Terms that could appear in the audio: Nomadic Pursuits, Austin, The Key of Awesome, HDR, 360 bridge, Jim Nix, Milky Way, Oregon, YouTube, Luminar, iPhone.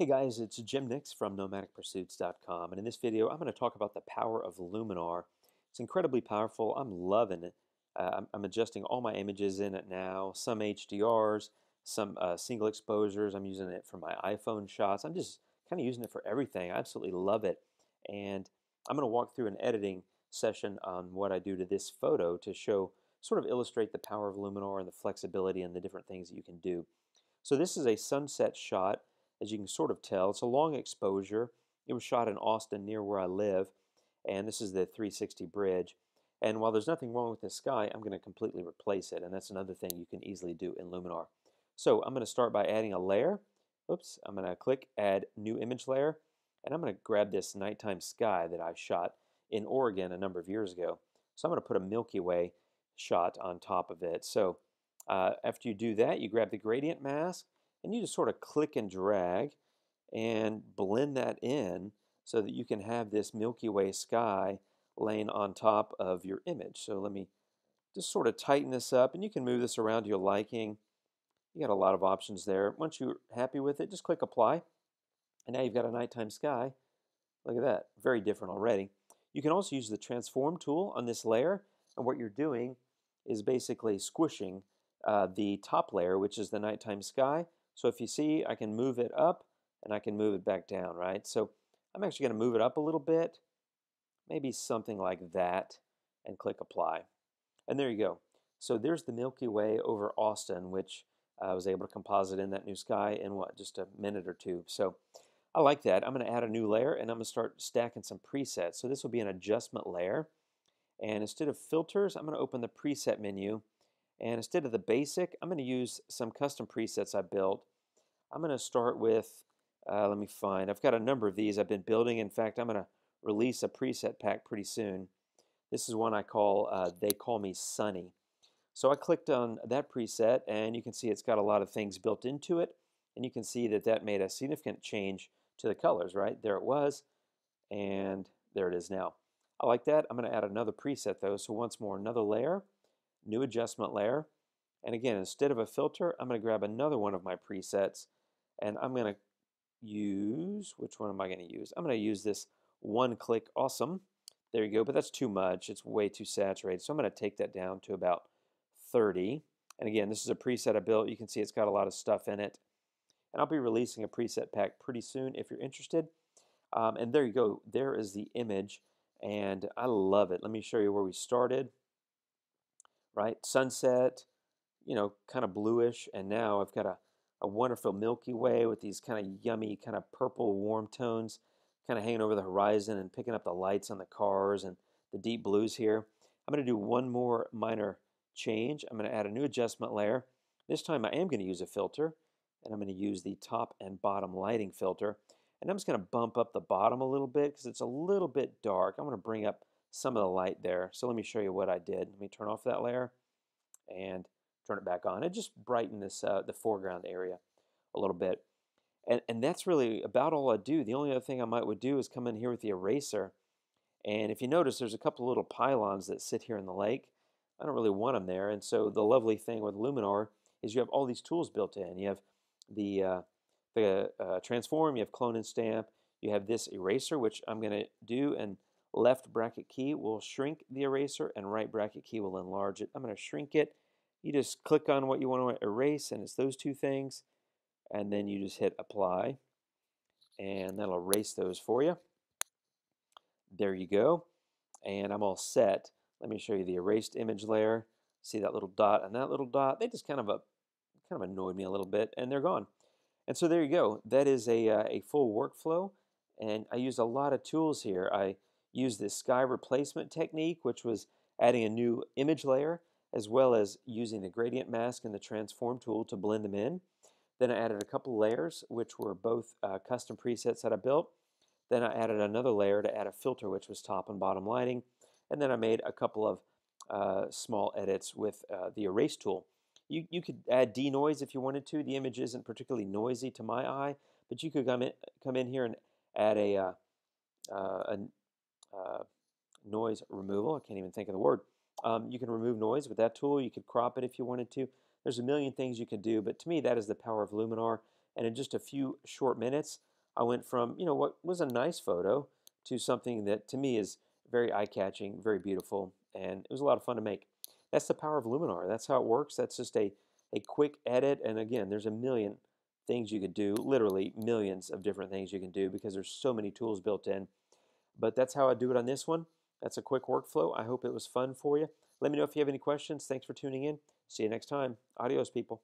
Hey guys, it's Jim Nix from nomadicpursuits.com, and in this video I'm going to talk about the power of Luminar. It's incredibly powerful. I'm loving it. I'm adjusting all my images in it now, some HDRs, some single exposures. I'm using it for my iPhone shots. I'm just kind of using it for everything. I absolutely love it, and I'm going to walk through an editing session on what I do to this photo to show, sort of illustrate the power of Luminar and the flexibility and the different things that you can do. So this is a sunset shot. As you can sort of tell, it's a long exposure. It was shot in Austin near where I live, and this is the 360 bridge. And while there's nothing wrong with the sky, I'm going to completely replace it, and that's another thing you can easily do in Luminar. So I'm going to start by adding a layer. Oops, I'm going to click Add New Image Layer, and I'm going to grab this nighttime sky that I shot in Oregon a number of years ago. So I'm going to put a Milky Way shot on top of it. So after you do that, you grab the gradient mask, and you just sort of click and drag and blend that in so that you can have this Milky Way sky laying on top of your image. So let me just sort of tighten this up, and you can move this around to your liking. You got a lot of options there. Once you're happy with it, just click Apply, and now you've got a nighttime sky. Look at that, very different already. You can also use the Transform tool on this layer, and what you're doing is basically squishing the top layer, which is the nighttime sky. So if you see, I can move it up and I can move it back down, right? So I'm actually going to move it up a little bit, maybe something like that, and click Apply. And there you go. So there's the Milky Way over Austin, which I was able to composite in that new sky in what, just a minute or two. So I like that. I'm going to add a new layer, and I'm going to start stacking some presets. So this will be an adjustment layer. And instead of filters, I'm going to open the preset menu. And instead of the basic, I'm going to use some custom presets I built. I'm going to start with, let me find, I've got a number of these I've been building. In fact, I'm going to release a preset pack pretty soon. This is one I call, They Call Me Sunny. So I clicked on that preset, and you can see it's got a lot of things built into it. And you can see that that made a significant change to the colors, right? There it was, and there it is now. I like that. I'm going to add another preset though. So once more, another layer. New adjustment layer, and again, instead of a filter, I'm going to grab another one of my presets, and I'm going to use, which one am I going to use? I'm going to use this One Click Awesome. There you go, but that's too much. It's way too saturated, so I'm going to take that down to about 30. And again, this is a preset I built. You can see it's got a lot of stuff in it, and I'll be releasing a preset pack pretty soon if you're interested. And there you go. There is the image, and I love it. Let me show you where we started. Right, sunset, you know, kind of bluish, and now I've got a wonderful Milky Way with these kind of yummy, kind of purple warm tones kind of hanging over the horizon and picking up the lights on the cars and the deep blues here. I'm going to do one more minor change. I'm going to add a new adjustment layer. This time I am going to use a filter, and I'm going to use the top and bottom lighting filter. And I'm just going to bump up the bottom a little bit because it's a little bit dark. I'm going to bring up some of the light there. So let me show you what I did. Let me turn off that layer and turn it back on. It just brightened this the foreground area a little bit. And that's really about all I do. The only other thing I would do is come in here with the eraser. And if you notice, there's a couple little pylons that sit here in the lake. I don't really want them there. And so the lovely thing with Luminar is you have all these tools built in. You have the transform, you have clone and stamp, you have this eraser, which I'm going to do, and left bracket key will shrink the eraser, and right bracket key will enlarge it. I'm going to shrink it. You just click on what you want to erase, and it's those two things, and then you just hit Apply, and that'll erase those for you. There you go, and I'm all set. Let me show you the erased image layer. See that little dot and that little dot? They just kind of annoyed me a little bit, and they're gone. And so there you go. That is a full workflow, and I used a lot of tools here. I used this sky replacement technique, which was adding a new image layer, as well as using the gradient mask and the transform tool to blend them in. Then I added a couple layers, which were both custom presets that I built. Then I added another layer to add a filter, which was top and bottom lighting. And then I made a couple of small edits with the erase tool. You could add denoise if you wanted to. The image isn't particularly noisy to my eye, but you could come in here and add a noise removal. I can't even think of the word. You can remove noise with that tool. You could crop it if you wanted to. There's a million things you could do, but to me that is the power of Luminar. And in just a few short minutes, I went from, you know, what was a nice photo to something that to me is very eye-catching, very beautiful, and it was a lot of fun to make. That's the power of Luminar. That's how it works. That's just a quick edit, and again, there's a million things you could do, literally millions of different things you can do because there's so many tools built in. But that's how I do it on this one. That's a quick workflow. I hope it was fun for you. Let me know if you have any questions. Thanks for tuning in. See you next time. Adios, people.